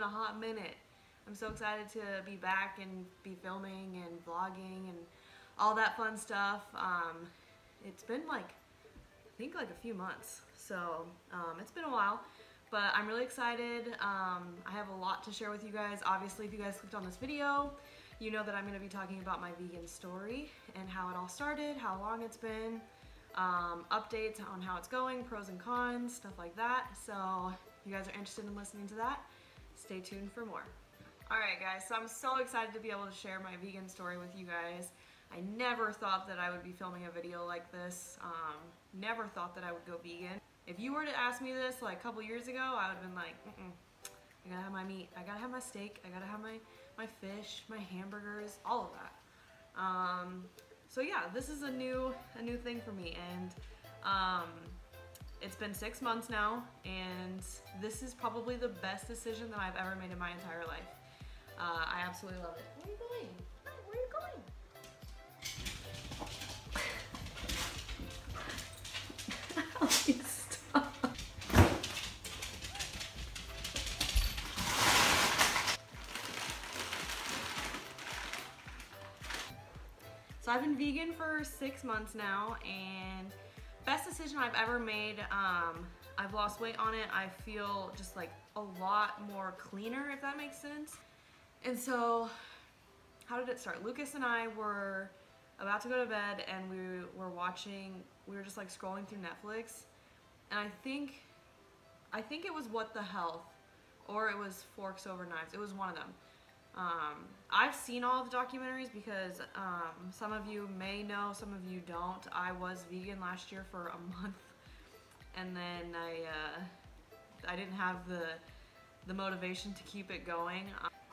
been a hot minute. I'm so excited to be back and be filming and vlogging and all that fun stuff. It's been like, I think like a few months. So it's been a while, but I'm really excited. I have a lot to share with you guys. Obviously, if you guys clicked on this video, you know that I'm gonna be talking about my vegan story and how it all started, how long it's been, updates on how it's going, pros and cons, stuff like that. So if you guys are interested in listening to that, stay tuned for more. All right guys, so I'm so excited to be able to share my vegan story with you guys. I never thought that I would be filming a video like this. Never thought that I would go vegan. If you were to ask me this like a couple years ago, I would have been like, I gotta have my meat, I gotta have my steak, I gotta have my fish, my hamburgers, all of that. So yeah, this is a new thing for me, and it's been 6 months now, and this is probably the best decision that I've ever made in my entire life. I absolutely love it. Where are you going? Hi, where are you going? Stop. So I've been vegan for 6 months now, and best decision I've ever made. I've lost weight on it. I feel just like a lot more cleaner, if that makes sense. And so, how did it start? Lucas and I were about to go to bed, and we were just like scrolling through Netflix, and I think it was What the Health, or it was Forks Over Knives. It was one of them. I've seen all of the documentaries because some of you may know, some of you don't. I was vegan last year for a month, and then I didn't have the motivation to keep it going.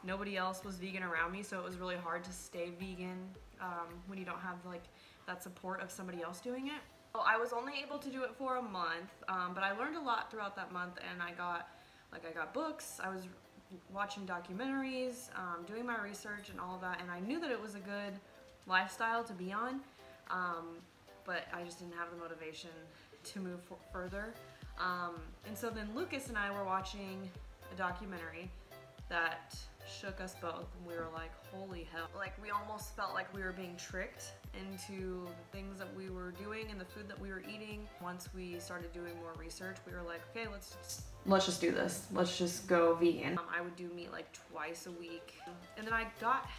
Nobody else was vegan around me, so it was really hard to stay vegan when you don't have like that support of somebody else doing it. Well, I was only able to do it for a month, but I learned a lot throughout that month, and I got books, I was watching documentaries, doing my research and all of that, and I knew that it was a good lifestyle to be on, but I just didn't have the motivation to move further. And so then Lucas and I were watching a documentary that shook us both, and we were like, holy hell. Like, we almost felt like we were being tricked into the things that we were doing and the food that we were eating. Once we started doing more research, we were like, okay, let's just do this. Let's just go vegan. I would do meat like twice a week. And then I got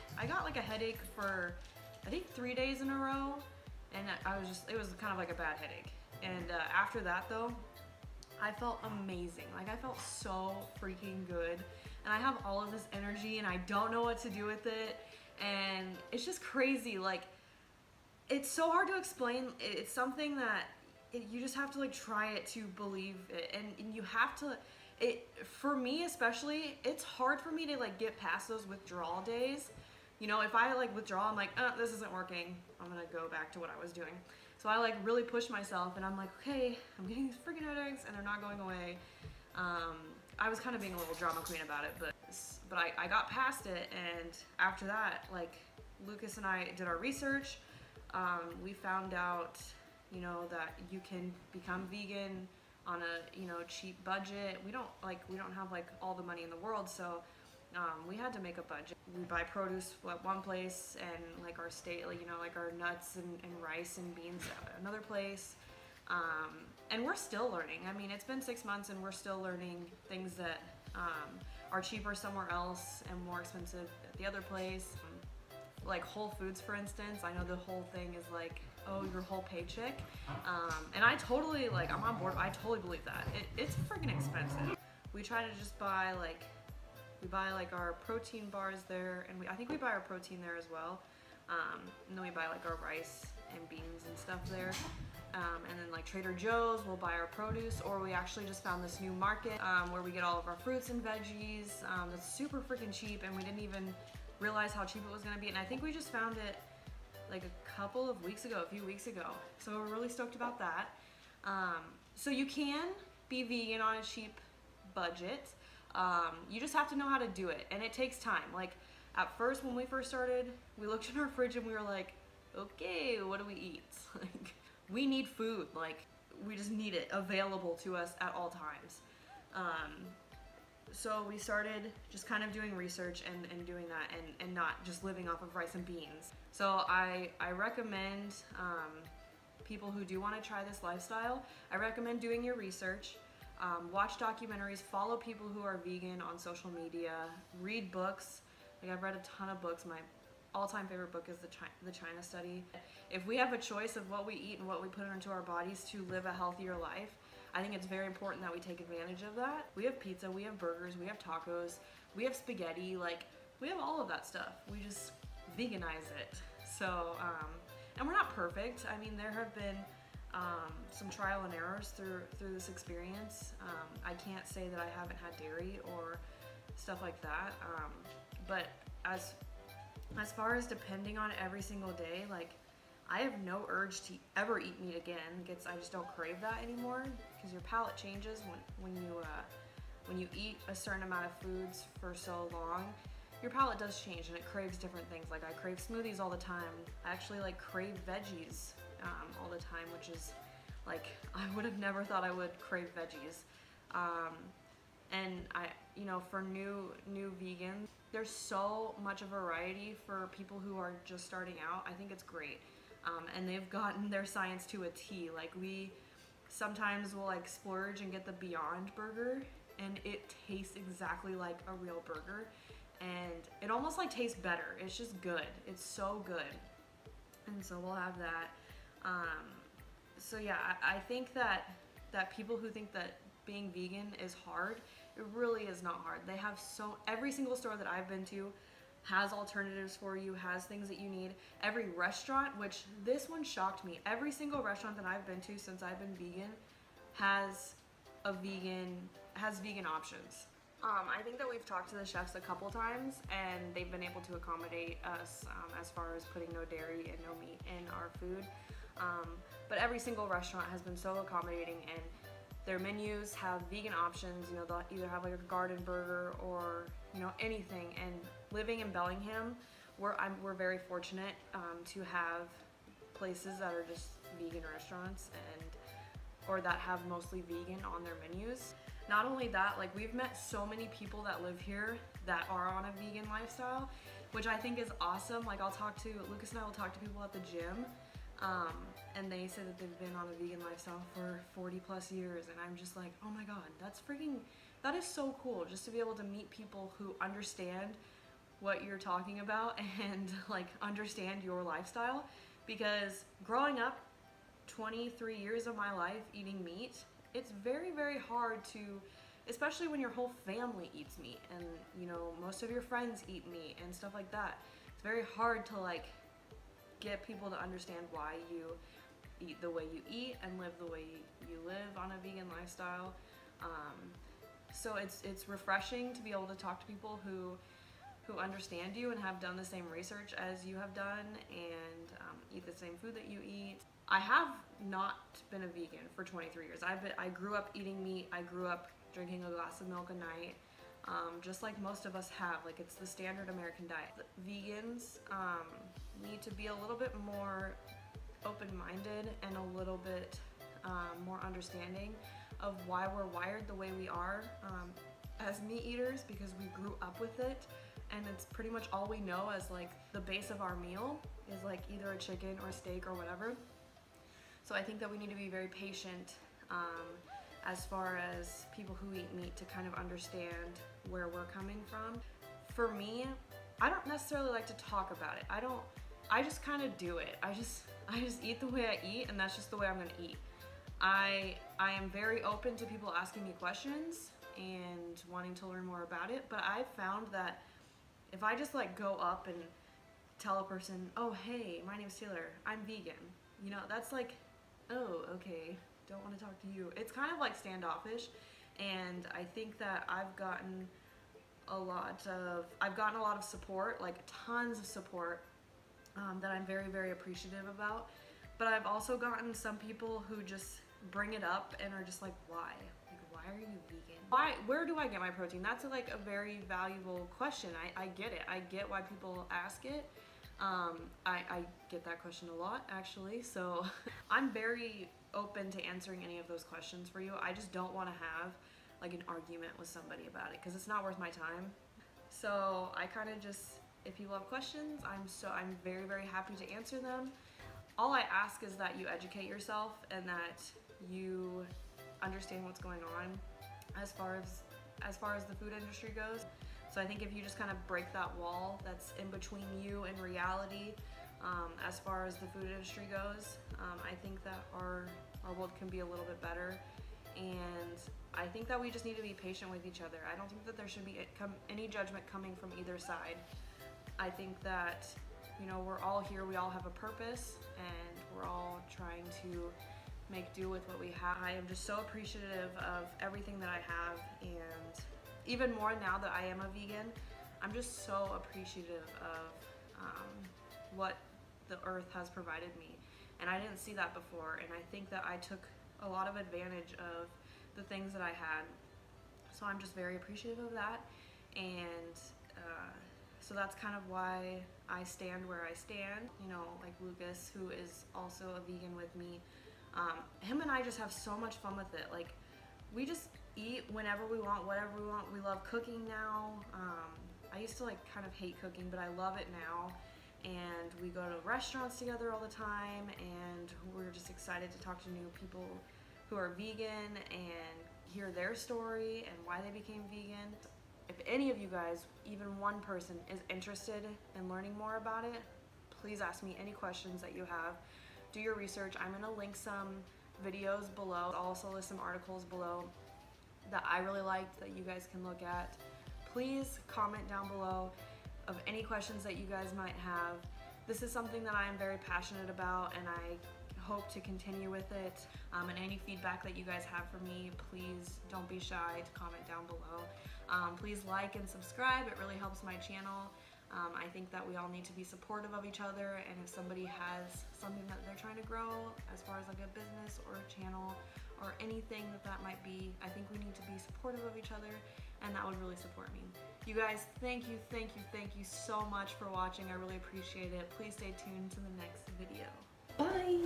like a headache for, I think 3 days in a row. And I was just, it was kind of like a bad headache. And after that though, I felt amazing. Like, I felt so freaking good. And I have all of this energy, and I don't know what to do with it. And it's just crazy. Like, it's so hard to explain. It's something that you just have to like try it to believe it. And you have to, for me especially, it's hard for me to like get past those withdrawal days. You know, if I like withdraw, I'm like, this isn't working. I'm gonna go back to what I was doing. So I like really push myself, and I'm like, okay, I'm getting these freaking headaches and they're not going away. I was kind of being a little drama queen about it, but I got past it, and after that, like, Lucas and I did our research. We found out, you know, that you can become vegan on a, you know, cheap budget. We don't have like all the money in the world, so we had to make a budget. We buy produce at one place, and like our state, you know, like our nuts and rice and beans at another place. And we're still learning. I mean, it's been 6 months, and we're still learning things that are cheaper somewhere else and more expensive at the other place. Like Whole Foods, for instance, I know the whole thing is like, oh, your whole paycheck. And I totally, like, I'm on board. I totally believe that. It's freaking expensive. We try to just buy like, our protein bars there, and I think we buy our protein there as well. And then we buy like our rice and beans and stuff there. And then like Trader Joe's, we'll buy our produce, or we actually just found this new market where we get all of our fruits and veggies that's super freaking cheap, and we didn't even realize how cheap it was gonna be. And I think we just found it like a few weeks ago. So we're really stoked about that. So you can be vegan on a cheap budget. You just have to know how to do it, and it takes time. Like, at first, when we first started, we looked in our fridge and we were like, okay, what do we eat? Like, we need food. Like, we just need it available to us at all times. So we started just kind of doing research and doing that and not just living off of rice and beans. So I recommend people who do want to try this lifestyle, I recommend doing your research, watch documentaries, follow people who are vegan on social media, read books. Like, I've read a ton of books. My all-time favorite book is The China Study. If we have a choice of what we eat and what we put into our bodies to live a healthier life, I think it's very important that we take advantage of that. We have pizza, we have burgers, we have tacos, we have spaghetti, like, we have all of that stuff. We just veganize it. So, and we're not perfect. I mean, there have been some trial and errors through this experience. I can't say that I haven't had dairy or stuff like that, but as far as depending on every single day, like, I have no urge to ever eat meat again. I just don't crave that anymore, because your palate changes when you eat a certain amount of foods for so long. Your palate does change and it craves different things. Like, I crave smoothies all the time. I actually like crave veggies all the time, which is like, I would have never thought I would crave veggies. And I, you know, for new vegans, there's so much variety for people who are just starting out. I think it's great. And they've gotten their science to a T. Like, we sometimes will like splurge and get the Beyond Burger, and it tastes exactly like a real burger. And it almost like tastes better. It's just good. It's so good. And so we'll have that. So yeah, I think that people who think that being vegan is hard, it really is not hard. They have every single store that I've been to has alternatives for you, has things that you need. Every restaurant, which this one shocked me, every single restaurant that I've been to since I've been vegan has vegan options. I think that we've talked to the chefs a couple times, and they've been able to accommodate us as far as putting no dairy and no meat in our food. But every single restaurant has been so accommodating, and their menus have vegan options. You know, they'll either have like a garden burger or, you know, anything. And living in Bellingham, we're very fortunate to have places that are just vegan restaurants or that have mostly vegan on their menus. Not only that, like, we've met so many people that live here that are on a vegan lifestyle, which I think is awesome. Like, Lucas and I will talk to people at the gym, and they say that they've been on a vegan lifestyle for 40+ years, and I'm just like, oh my god, that is so cool, just to be able to meet people who understand what you're talking about and like understand your lifestyle. Because growing up 23 years of my life eating meat, it's very, very hard to, especially when your whole family eats meat and, you know, most of your friends eat meat and stuff like that. It's very hard to like get people to understand why you eat the way you eat and live the way you live on a vegan lifestyle. So it's refreshing to be able to talk to people who understand you and have done the same research as you have done and eat the same food that you eat. I have not been a vegan for 23 years. I grew up eating meat. I grew up drinking a glass of milk a night, just like most of us have. Like, it's the standard American diet. Vegans need to be a little bit more open-minded and a little bit more understanding of why we're wired the way we are as meat eaters, because we grew up with it, and it's pretty much all we know as like the base of our meal is like either a chicken or a steak or whatever. So I think that we need to be very patient as far as people who eat meat to kind of understand where we're coming from. For me, I don't necessarily like to talk about it. I just kind of do it. I just eat the way I eat, and that's just the way I'm gonna eat. I am very open to people asking me questions and wanting to learn more about it, but I found that if I just like go up and tell a person, oh hey, my name's Taylor, I'm vegan, you know, that's like, oh, okay, don't want to talk to you. It's kind of like standoffish, and I think that I've gotten a lot of support, like tons of support, that I'm very, very appreciative about. But I've also gotten some people who just bring it up and are just like, why? Like, why are you vegan? Where do I get my protein? That's like a very valuable question. I get it. I get why people ask it. I get that question a lot, actually, so I'm very open to answering any of those questions for you. I just don't want to have like an argument with somebody about it because it's not worth my time. So I kind of just, if people have questions, I'm very, very happy to answer them. All I ask is that you educate yourself and that you understand what's going on as far as the food industry goes. So I think if you just kind of break that wall that's in between you and reality, as far as the food industry goes, I think that our world can be a little bit better. And I think that we just need to be patient with each other. I don't think that there should be any judgment coming from either side. I think that, you know, we're all here, we all have a purpose, and we're all trying to make do with what we have. I am just so appreciative of everything that I have, and even more now that I am a vegan, I'm just so appreciative of what the earth has provided me. And I didn't see that before, and I think that I took a lot of advantage of the things that I had. So I'm just very appreciative of that, and so that's kind of why I stand where I stand. You know, like Lucas, who is also a vegan with me, him and I just have so much fun with it. Like, we just eat whenever we want, whatever we want. We love cooking now. I used to like kind of hate cooking, but I love it now. And we go to restaurants together all the time, and we're just excited to talk to new people who are vegan and hear their story and why they became vegan. If any of you guys, even one person, is interested in learning more about it, please ask me any questions that you have. Do your research. I'm gonna link some videos below. I'll also list some articles below that I really liked that you guys can look at. Please comment down below of any questions that you guys might have. This is something that I am very passionate about, and I hope to continue with it. And any feedback that you guys have for me, please don't be shy to comment down below. Please like and subscribe. It really helps my channel. I think that we all need to be supportive of each other, and if somebody has something that they're trying to grow as far as like a business or a channel or anything that might be, I think we need to be supportive of each other, and that would really support me. You guys, thank you so much for watching. I really appreciate it. Please stay tuned to the next video. Bye!